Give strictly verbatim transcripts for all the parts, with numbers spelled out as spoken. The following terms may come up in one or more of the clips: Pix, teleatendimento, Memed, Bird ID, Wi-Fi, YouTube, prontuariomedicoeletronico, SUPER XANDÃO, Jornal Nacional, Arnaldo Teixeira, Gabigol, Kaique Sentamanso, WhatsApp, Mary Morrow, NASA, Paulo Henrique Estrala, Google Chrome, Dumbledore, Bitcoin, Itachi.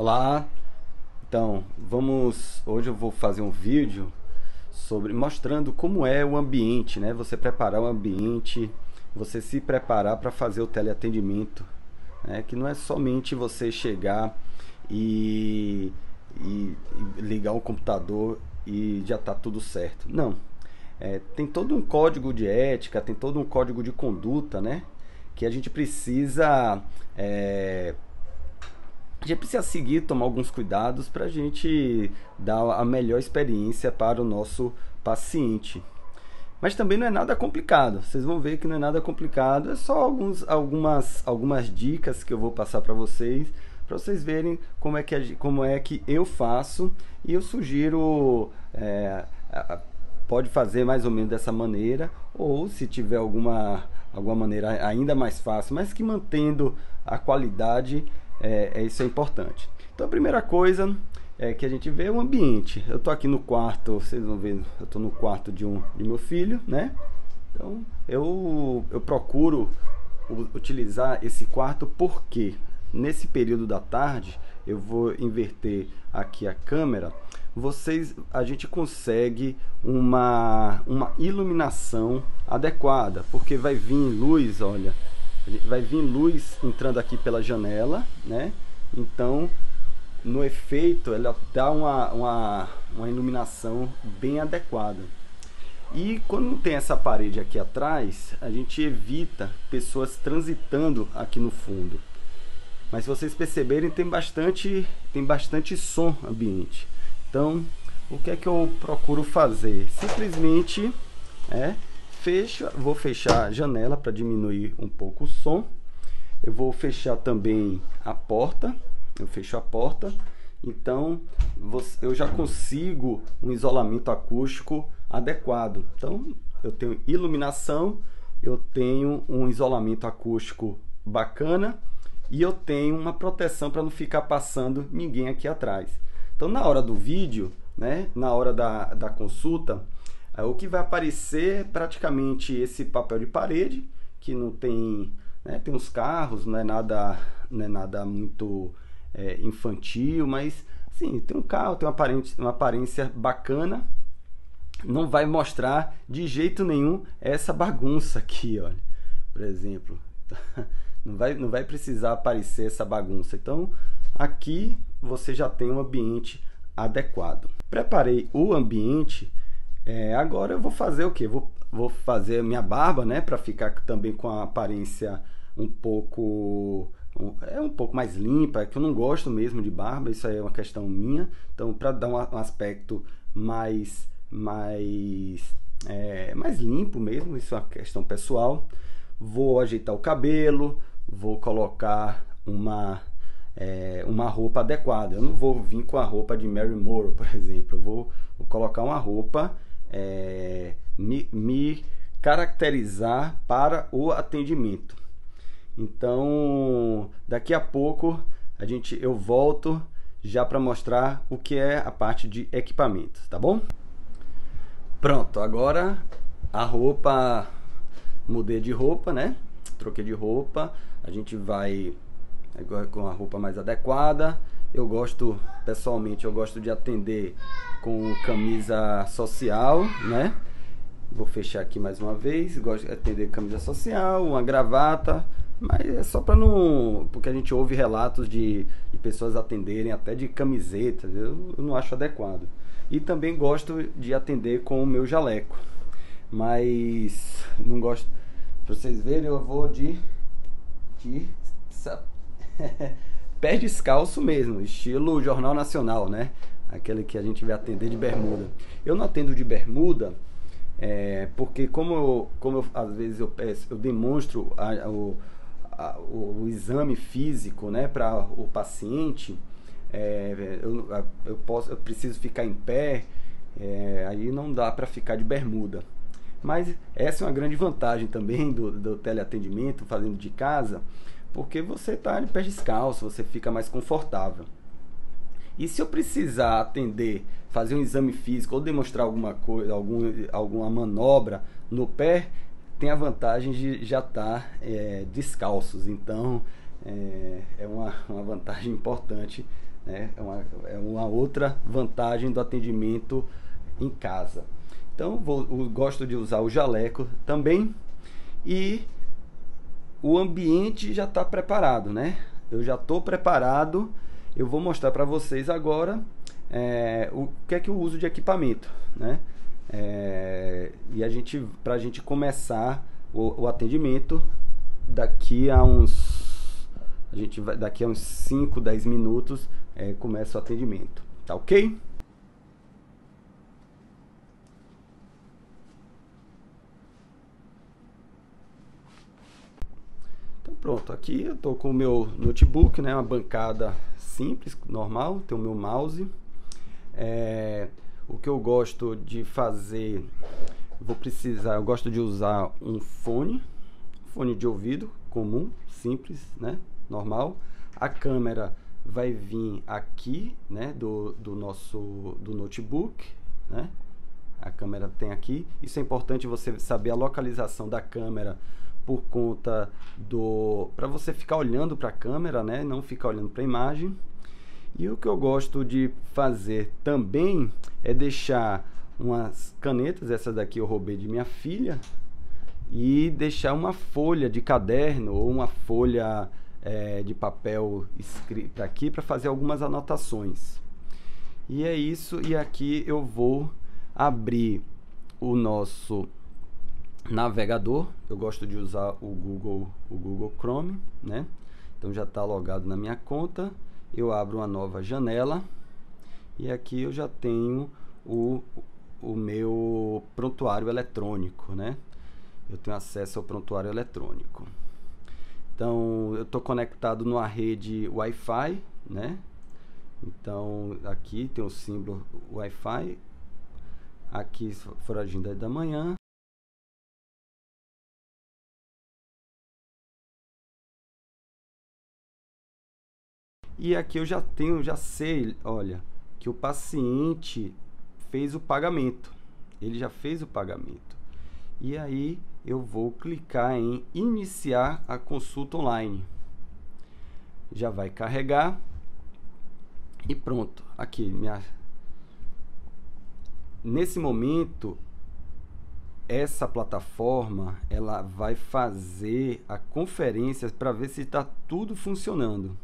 Olá! Então, vamos... Hoje eu vou fazer um vídeo sobre mostrando como é o ambiente, né? Você preparar o ambiente, você se preparar para fazer o teleatendimento, né? Que não é somente você chegar e, e, e ligar o computador e já tá tudo certo. Não. É, tem todo um código de ética, tem todo um código de conduta, né? Que a gente precisa... É, a gente precisa seguir, tomar alguns cuidados para a gente dar a melhor experiência para o nosso paciente. Mas também não é nada complicado, vocês vão ver que não é nada complicado, é só alguns, algumas, algumas dicas que eu vou passar para vocês, para vocês verem como é, que, como é que eu faço, e eu sugiro, é, pode fazer mais ou menos dessa maneira, ou se tiver alguma, alguma maneira ainda mais fácil, mas que mantendo a qualidade. É, isso é importante. Então a primeira coisa é que a gente vê é o ambiente. Eu tô aqui no quarto, vocês vão ver, eu tô no quarto de um de meu filho, né? Então eu, eu procuro utilizar esse quarto porque nesse período da tarde eu vou inverter aqui a câmera. Vocês, a gente consegue uma, uma iluminação adequada, porque vai vir luz, olha. Vai vir luz entrando aqui pela janela, né? Então, no efeito, ela dá uma, uma, uma iluminação bem adequada. E quando não tem essa parede aqui atrás, a gente evita pessoas transitando aqui no fundo. Mas se vocês perceberem, tem bastante, tem bastante som ambiente. Então, o que é que eu procuro fazer? Simplesmente... é Fecho, vou fechar a janela para diminuir um pouco o som. Eu vou fechar também a porta. Eu fecho a porta. Então, eu já consigo um isolamento acústico adequado. Então, eu tenho iluminação, eu tenho um isolamento acústico bacana e eu tenho uma proteção para não ficar passando ninguém aqui atrás. Então, na hora do vídeo, né, na hora da, da consulta, o que vai aparecer é praticamente esse papel de parede, que não tem, né, tem uns carros, não é nada, não é nada muito é, infantil, mas sim, tem um carro, tem uma aparência, uma aparência bacana, não vai mostrar de jeito nenhum essa bagunça aqui, olha, por exemplo, não vai, não vai precisar aparecer essa bagunça. Então aqui você já tem um ambiente adequado. Preparei o ambiente. É, agora eu vou fazer o que? Vou, vou fazer minha barba, né? Para ficar também com a aparência um pouco, um, é um pouco mais limpa, que eu não gosto mesmo de barba, isso aí é uma questão minha. Então, para dar um, um aspecto mais, mais, é, mais limpo mesmo, isso é uma questão pessoal. Vou ajeitar o cabelo, vou colocar uma... É, uma roupa adequada. Eu não vou vir com a roupa de Mary Morrow, por exemplo. Eu vou, vou colocar uma roupa, é, me, me caracterizar para o atendimento. Então, daqui a pouco a gente, eu volto já para mostrar o que é a parte de equipamentos, tá bom? Pronto, agora a roupa, mudei de roupa, né? Troquei de roupa, a gente vai... com a roupa mais adequada. Eu gosto, pessoalmente, eu gosto de atender com camisa social, né? Vou fechar aqui mais uma vez. Gosto de atender camisa social, uma gravata, mas é só para não... porque a gente ouve relatos de, de pessoas atenderem até de camiseta, eu, eu não acho adequado. E também gosto de atender com o meu jaleco, mas não gosto... para vocês verem, eu vou de... de pé descalço mesmo, estilo Jornal Nacional, né? Aquele que a gente vai atender de bermuda. Eu não atendo de bermuda, é, porque como, eu, como eu, às vezes eu, eu demonstro a, o, a, o, o exame físico, né, para o paciente, é, eu, eu, posso, eu preciso ficar em pé, é, aí não dá para ficar de bermuda. Mas essa é uma grande vantagem também do, do teleatendimento, fazendo de casa, porque você está de pé descalço, você fica mais confortável. E se eu precisar atender, fazer um exame físico ou demonstrar alguma coisa, algum, alguma manobra no pé, tem a vantagem de já estar tá, é, descalços. Então, é, é uma, uma vantagem importante, né? é, uma, é uma outra vantagem do atendimento em casa. Então vou, eu gosto de usar o jaleco também, e o ambiente já está preparado, né? Eu já estou preparado. Eu vou mostrar para vocês agora é, o que é que eu uso de equipamento, né? É, e a gente, para a gente começar o, o atendimento daqui a uns, a gente vai, daqui a uns cinco, dez minutos é, começa o atendimento, tá ok? Pronto, aqui eu estou com o meu notebook, né, uma bancada simples, normal, tem o meu mouse. É, o que eu gosto de fazer, vou precisar, eu gosto de usar um fone, fone de ouvido comum, simples, né, normal. A câmera vai vir aqui, né, do, do nosso do notebook, né, a câmera tem aqui. Isso é importante você saber a localização da câmera, por conta do... para você ficar olhando para a câmera, né? Não ficar olhando para a imagem. E o que eu gosto de fazer também é deixar umas canetas, essa daqui eu roubei de minha filha, e deixar uma folha de caderno ou uma folha é, de papel escrita aqui para fazer algumas anotações. E é isso, e aqui eu vou abrir o nosso navegador. Eu gosto de usar o Google, o Google Chrome, né? Então já está logado na minha conta. Eu abro uma nova janela e aqui eu já tenho o, o meu prontuário eletrônico, né? Eu tenho acesso ao prontuário eletrônico. Então eu estou conectado numa rede Wi-Fi, né? Então aqui tem o símbolo Wi-Fi. Aqui for a agenda da manhã. E aqui eu já tenho, já sei, olha, que o paciente fez o pagamento. Ele já fez o pagamento. E aí eu vou clicar em iniciar a consulta online. Já vai carregar. E pronto. Aqui, minha... nesse momento, essa plataforma, ela vai fazer a conferência para ver se está tudo funcionando.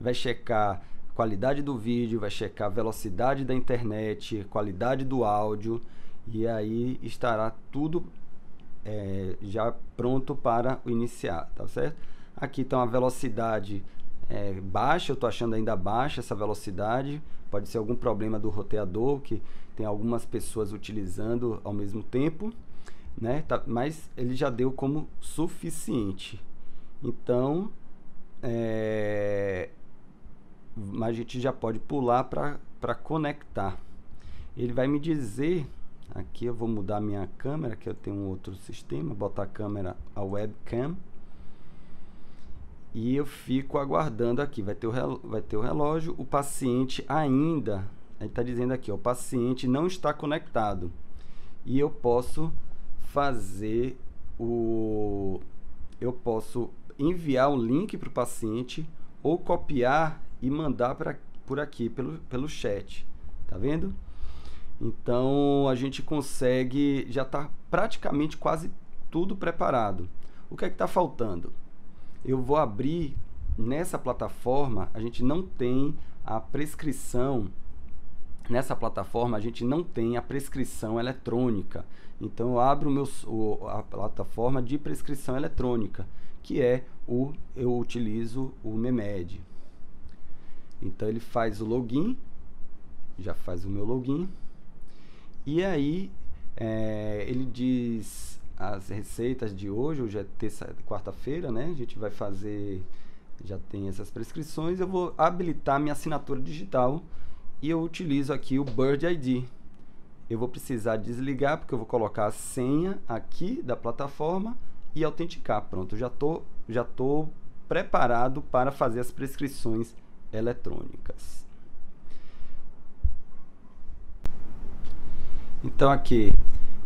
Vai checar qualidade do vídeo, vai checar velocidade da internet, qualidade do áudio, e aí estará tudo é, já pronto para iniciar, tá certo? Aqui está uma velocidade é, baixa, eu estou achando ainda baixa essa velocidade, pode ser algum problema do roteador, que tem algumas pessoas utilizando ao mesmo tempo, né? Tá, mas ele já deu como suficiente. Então, é... mas a gente já pode pular para conectar. Ele vai me dizer, aqui eu vou mudar minha câmera, que eu tenho um outro sistema, botar a câmera, a webcam, e eu fico aguardando aqui, vai ter o relógio, vai ter o, relógio. O paciente ainda, ele está dizendo aqui, ó, o paciente não está conectado, e eu posso fazer o... eu posso enviar um link para o paciente, ou copiar e mandar pra, por aqui, pelo, pelo chat, tá vendo? Então a gente consegue, já tá praticamente quase tudo preparado. O que é que tá faltando? Eu vou abrir nessa plataforma, a gente não tem a prescrição, nessa plataforma a gente não tem a prescrição eletrônica, então eu abro o meu, o, a plataforma de prescrição eletrônica, que é o, eu utilizo o Memed. Então ele faz o login, já faz o meu login, e aí é, ele diz as receitas de hoje, hoje é terça, quarta-feira, né? A gente vai fazer, já tem essas prescrições, eu vou habilitar minha assinatura digital e eu utilizo aqui o Bird I D. Eu vou precisar desligar, porque eu vou colocar a senha aqui da plataforma e autenticar. Pronto, já tô, já tô preparado para fazer as prescrições eletrônicas. Então aqui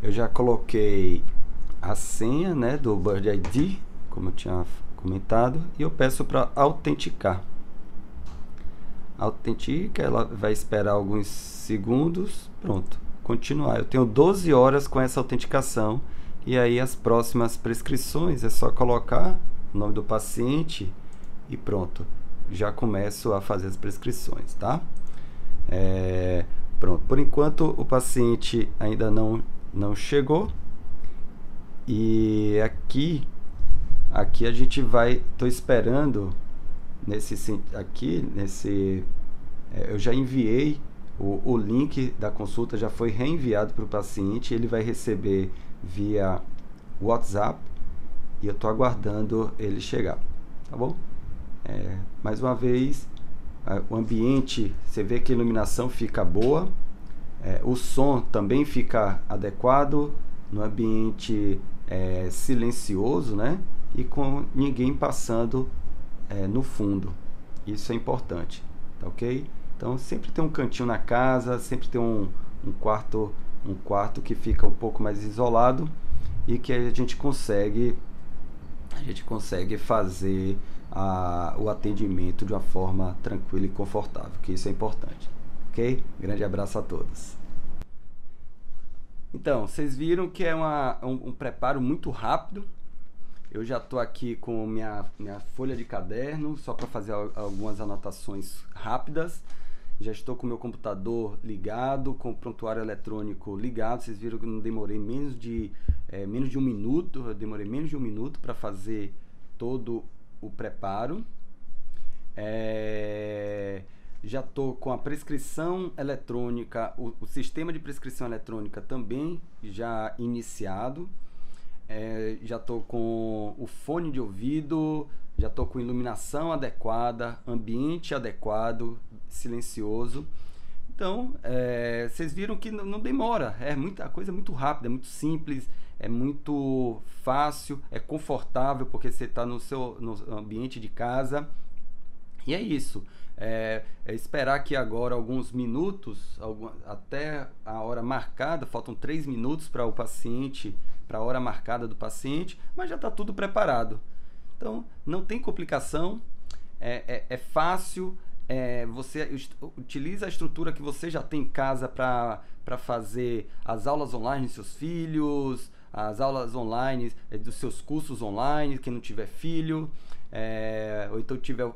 eu já coloquei a senha, né, do Bird I D, como eu tinha, comentado, e eu peço para autenticar. Autentica, ela vai esperar alguns segundos, pronto, continuar. Eu tenho doze horas com essa autenticação, e aí as próximas prescrições é só colocar o nome do paciente e pronto, já começo a fazer as prescrições, tá? É, pronto, por enquanto o paciente ainda não, não chegou, e aqui, aqui a gente vai, tô esperando, nesse aqui, nesse eu já enviei o, o link da consulta, já foi reenviado para o paciente, ele vai receber via WhatsApp, e eu estou aguardando ele chegar, tá bom? É, mais uma vez, a, o ambiente, você vê que a iluminação fica boa, é, o som também fica adequado, no ambiente é, silencioso, né? E com ninguém passando é, no fundo, isso é importante, tá ok? Então sempre tem um cantinho na casa, sempre tem um, um quarto, um quarto que fica um pouco mais isolado e que a gente consegue, a gente consegue fazer a, o atendimento de uma forma tranquila e confortável, que isso é importante, ok? Grande abraço a todos. Então, vocês viram que é uma, um, um preparo muito rápido. Eu já estou aqui com minha, minha folha de caderno, só para fazer algumas anotações rápidas. Já estou com o meu computador ligado, com o prontuário eletrônico ligado. Vocês viram que eu não demorei menos de, é, menos de um minuto, eu demorei menos de um minuto para fazer todo o preparo. É, já estou com a prescrição eletrônica, o, o sistema de prescrição eletrônica também já iniciado. É, já estou com o fone de ouvido, já estou com iluminação adequada, ambiente adequado, silencioso. Então, é, vocês viram que não demora, é muita, a coisa é muito rápida, é muito simples, é muito fácil, é confortável, porque você está no seu no ambiente de casa. E é isso, é, é esperar que agora alguns minutos, algum, até a hora marcada, faltam três minutos para o paciente, para a hora marcada do paciente, mas já está tudo preparado. Então, não tem complicação, é, é, é fácil, é, você utiliza a estrutura que você já tem em casa para para fazer as aulas online dos seus filhos, as aulas online é, dos seus cursos online, quem não tiver filho, é, ou então tiver...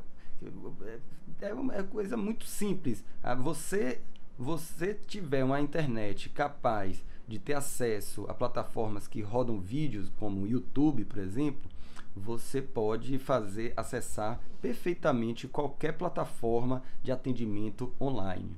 É uma coisa muito simples. Você, você tiver uma internet capaz de ter acesso a plataformas que rodam vídeos, como o YouTube, por exemplo, você pode fazer, acessar perfeitamente qualquer plataforma de atendimento online.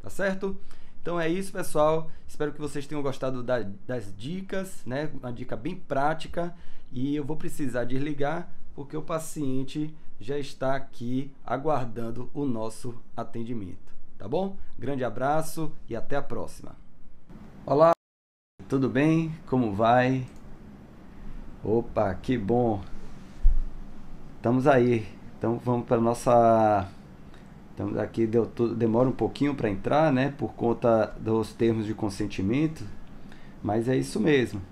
Tá certo? Então é isso, pessoal. Espero que vocês tenham gostado da, das dicas, né? Uma dica bem prática. E eu vou precisar desligar, porque o paciente já está aqui aguardando o nosso atendimento, tá bom? Grande abraço e até a próxima. Olá, tudo bem? Como vai? Opa, que bom! Estamos aí, então vamos para nossa... Estamos aqui, deu tudo... demora um pouquinho para entrar, né? Por conta dos termos de consentimento, mas é isso mesmo.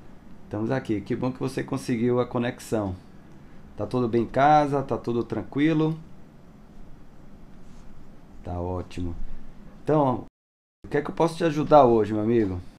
Estamos aqui, que bom que você conseguiu a conexão. Tá tudo bem em casa? Tá tudo tranquilo? Tá ótimo. Então, o que é que eu posso te ajudar hoje, meu amigo?